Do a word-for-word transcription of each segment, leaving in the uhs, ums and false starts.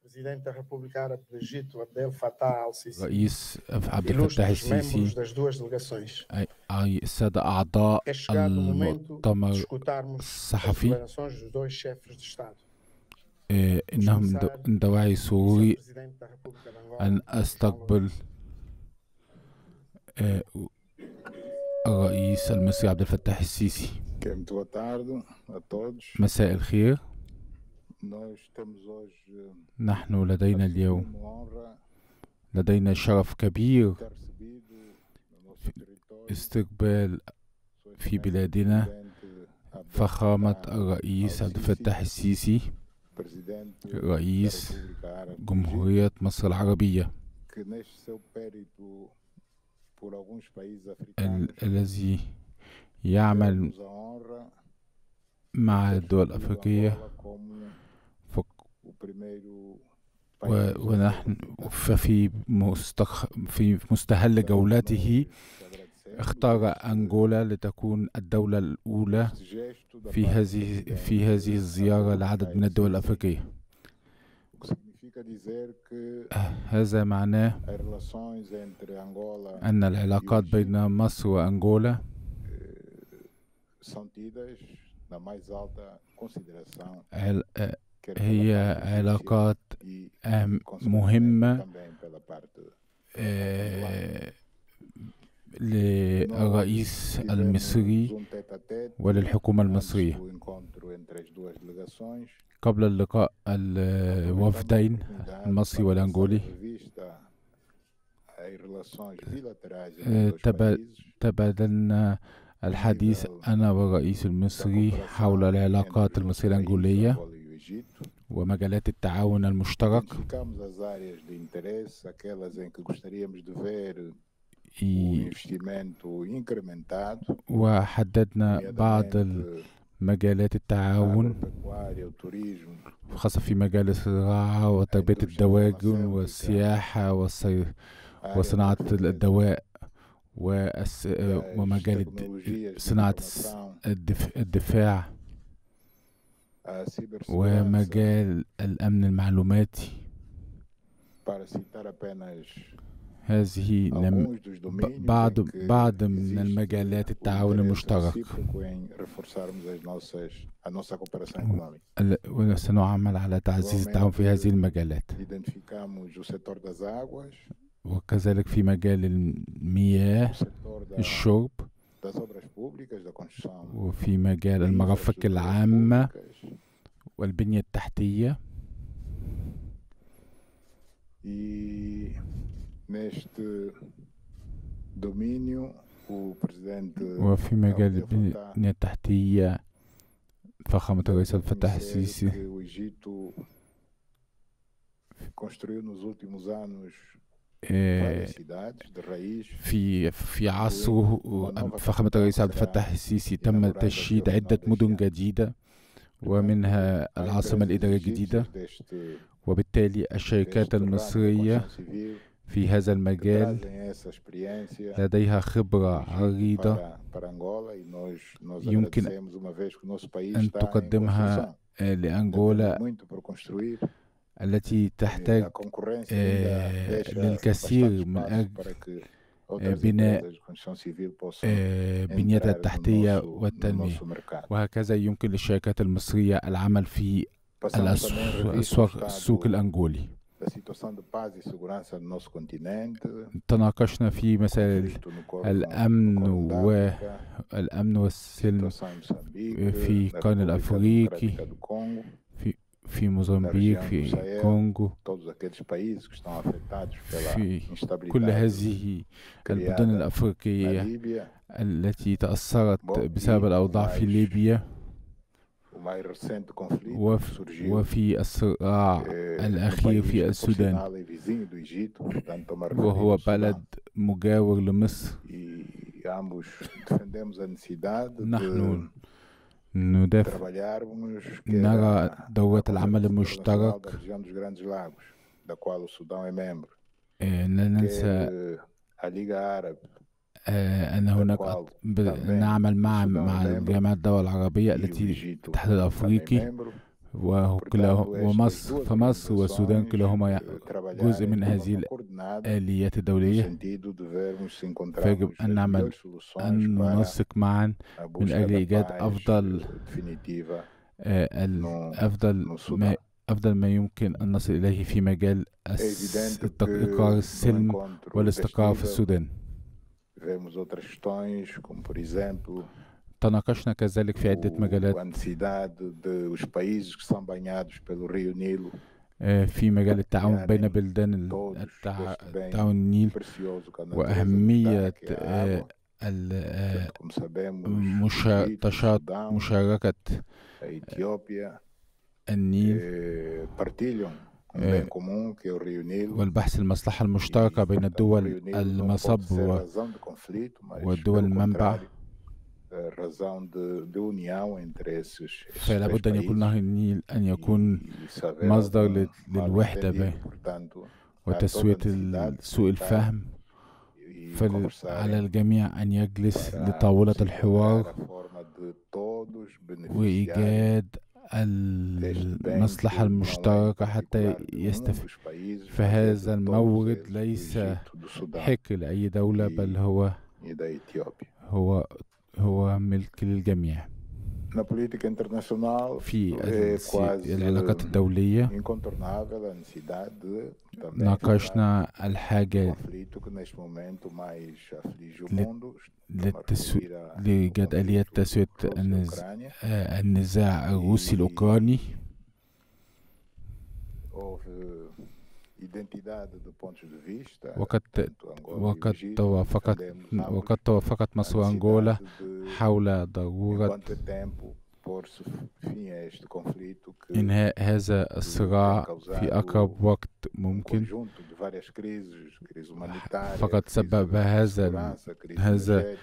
presidente da República Árabe do Egito, Abdel Fattah al-Sisi. رئيس عبد الفتاح السيسي أي السادة أعضاء المؤتمر الصحفي إنهم من دواعي سوري أن أستقبل الرئيس المصري عبد الفتاح السيسي. مساء الخير. نحن لدينا اليوم لدينا شرف كبير استقبال في بلادنا فخامة الرئيس عبد الفتاح السيسي رئيس جمهورية مصر العربية الذي يعمل مع الدول الأفريقية ونحن ففي مستخ... في مستهل جولته اختار أنجولا لتكون الدولة الأولى في هذه في هذه الزيارة لعدد من الدول الأفريقية. هذا معناه أن العلاقات بين مصر وأنجولا عل... هي علاقات مهمة للرئيس المصري وللحكومة المصرية. قبل اللقاء الوفدين المصري والأنغولي تبادلنا الحديث أنا والرئيس المصري حول العلاقات المصرية الأنغولية ومجالات التعاون المشترك. وحددنا بعض مجالات التعاون خاصة في مجال الزراعة وتربية الدواجن والسياحة والصيد وصناعة الدواء ومجال صناعة الدفاع ومجال الأمن المعلوماتي. هذه بعض بعض من المجالات التعاون المشترك وسنعمل على تعزيز التعاون في هذه المجالات وكذلك في مجال المياه الشرب وفي مجال المرافق العامة والبنية التحتية. وفي مجال البنية التحتية فخامة الرئيس عبد الفتاح السيسي في في عصره فخامة الرئيس عبد الفتاح السيسي تم تشييد عدة مدن جديدة ومنها العاصمة الإدارية الجديدة، وبالتالي الشركات المصرية في هذا المجال لديها خبرة عريضة يمكن أن تقدمها لأنغولا التي تحتاج آه للكثير من أجل آه بناء آه بنيتها التحتية والتنمية، وهكذا يمكن للشركات المصرية العمل في السوق الأنغولي. تناقشنا في مسائل الأمن والأمن والسلم في القرن الأفريقي في في موزمبيق في كونغو في كل هذه المدن الأفريقية التي تأثرت بسبب الأوضاع في ليبيا وفي الصراع الأخير في السودان وهو بلد مجاور لمصر. نحن ندافع نرى دورة العمل المشترك. لا ننسى أن هناك نعمل مع مع جامعة الدول العربية التي الاتحاد الافريقي ومصر فمصر والسودان كلاهما جزء من هذه الآليات الدولية، فيجب أن نعمل أن ننسق معا من أجل إيجاد أفضل أفضل ما أفضل ما يمكن أن نصل إليه في مجال إقرار السلم والاستقرار في السودان. تناقشنا كذلك في عدة مجالات، في مجال التعاون بين بلدان التعاون النيل وأهمية مشاركة النيل والبحث المصلحة المشتركة بين الدول المصب والدول المنبع. فلا بد أن يكون نهر النيل أن يكون مصدر للوحدة وتسوية سوء الفهم، فعلى الجميع أن يجلس لطاولة الحوار وإيجاد المصلحة المشتركة حتى يستفيد. فهذا المورد ليس حق لأي دولة، بل هو هو هو ملك للجميع. في العلاقات الدولية ناقشنا الحاجة لإيجاد آليات تسوية النزاع الروسي الأوكراني وقد وقد توافقت وقد توافقت مصر وأنجولا حول ضرورة إنهاء هذا الصراع في أقرب وقت ممكن، فقد سبب هذا هذا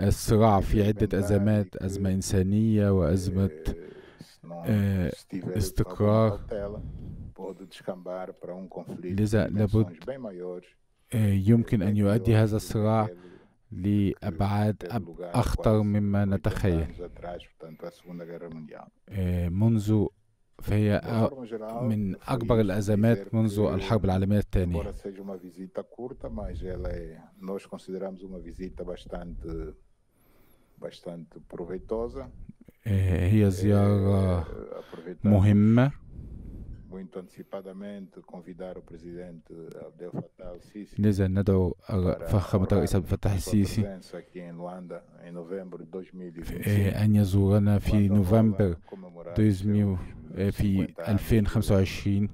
الصراع في عدة أزمات، أزمة إنسانية وأزمة استقرار. لذا لابد يمكن أن يؤدي هذا الصراع لأبعاد أخطر مما نتخيل. منذ فهي من أكبر الأزمات منذ الحرب العالمية الثانية. هي زيارة مهمة. لذا ندعو فخامة الرئيس عبد الفتاح السيسي أن يزورنا في نوفمبر في ألفين وخمسة وعشرين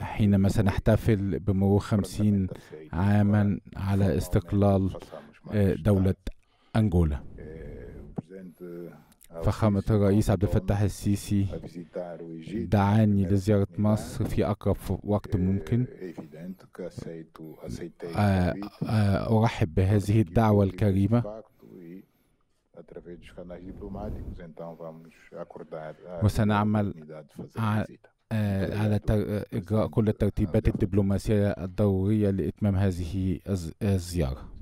حينما سنحتفل بمرور خمسين عاما على استقلال دولة أنجولا. فخامة الرئيس عبد الفتاح السيسي دعاني لزيارة مصر في أقرب وقت ممكن. أرحب بهذه الدعوة الكريمة وسنعمل على إجراء كل الترتيبات الدبلوماسية الضرورية لإتمام هذه الزيارة.